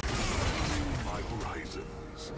My horizons.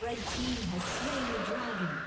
Red team has slain the dragon.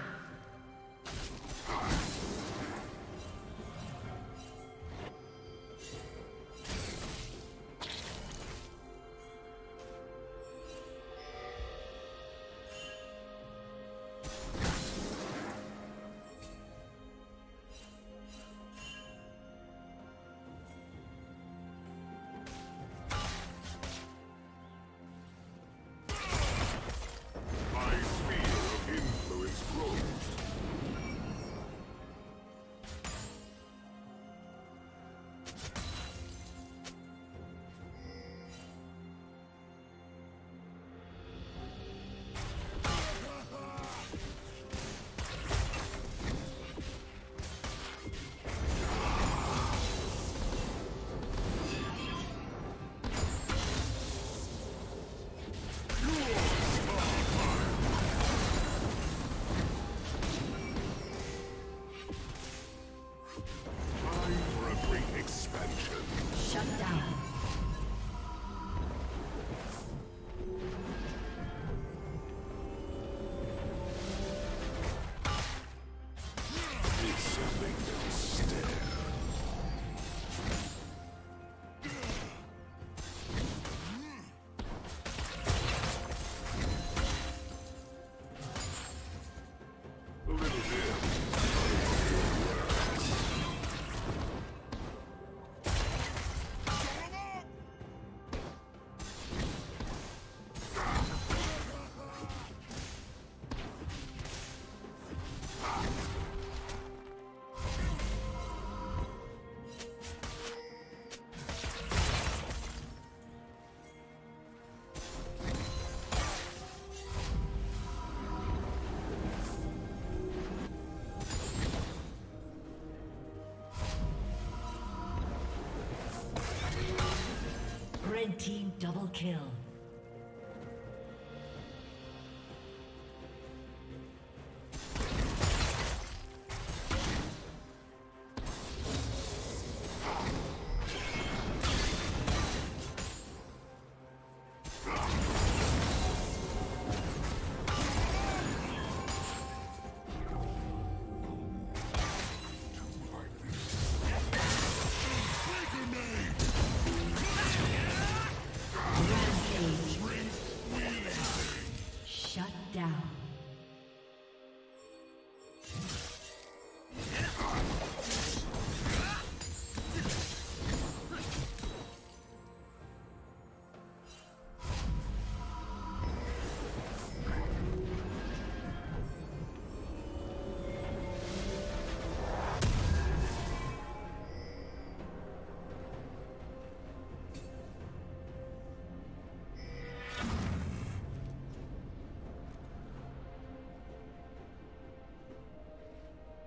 Red team double kill.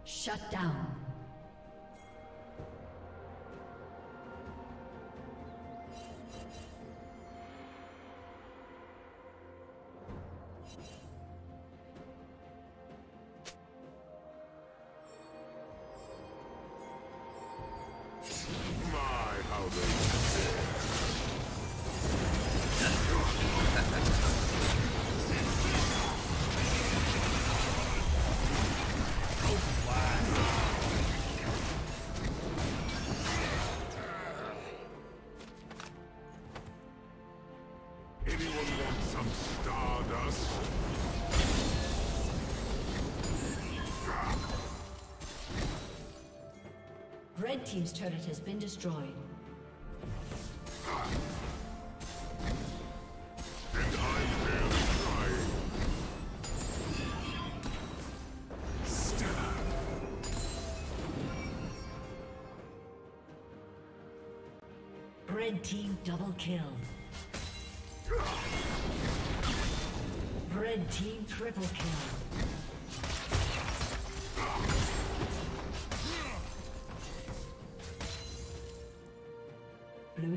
Shut down. My, how Red team's turret has been destroyed. Red team double kill. Red team triple kill. Blue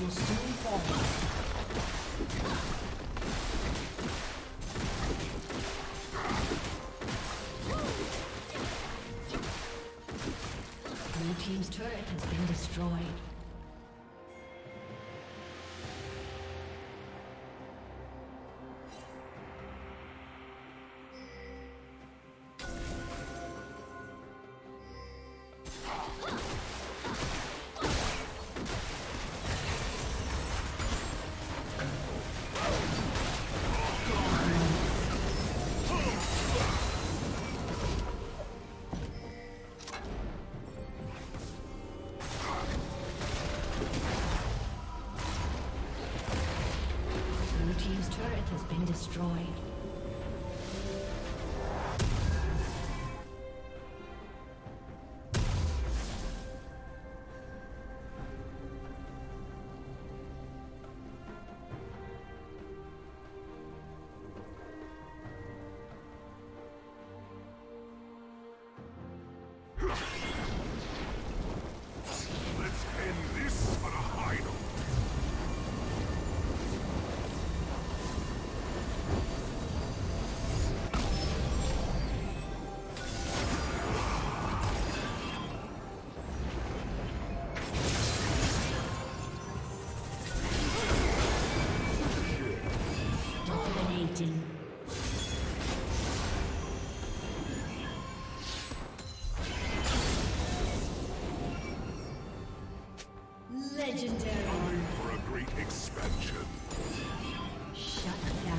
Will soon fall. Blue team's turret has been destroyed. has been destroyed. Legendary. Time for a great expansion. Shut down.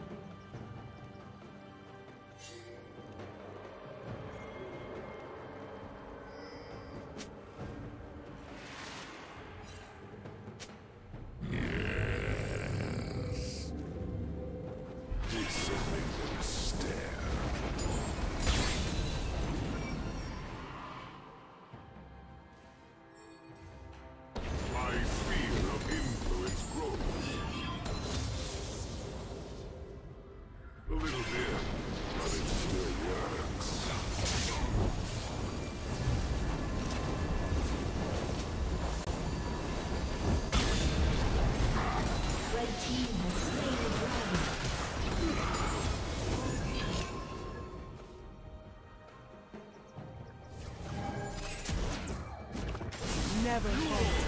Never fall.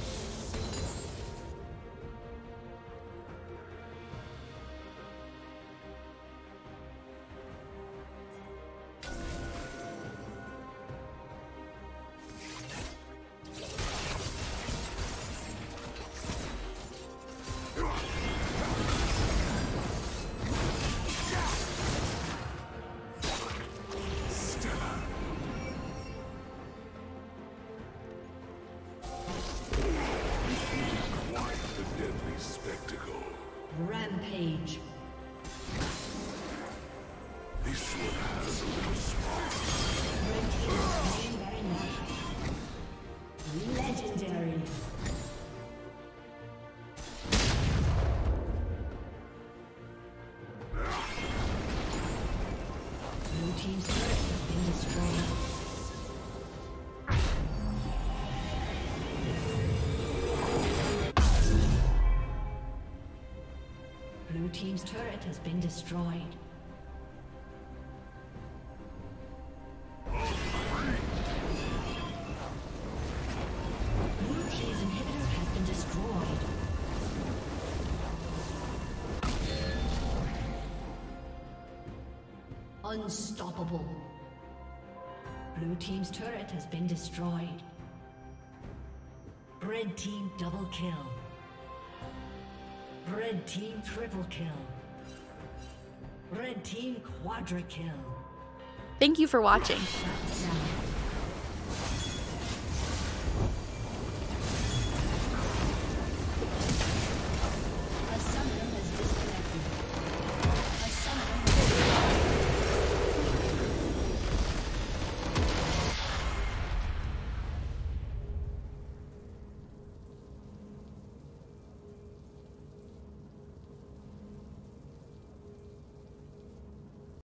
Rampage. This one has a little spark. Legendary. Blue team's turret has been destroyed. Team's turret has been destroyed. Unstoppable. Blue team's turret has been destroyed. Red team double kill. Red team triple kill. Red team quadra kill. Thank you for watching.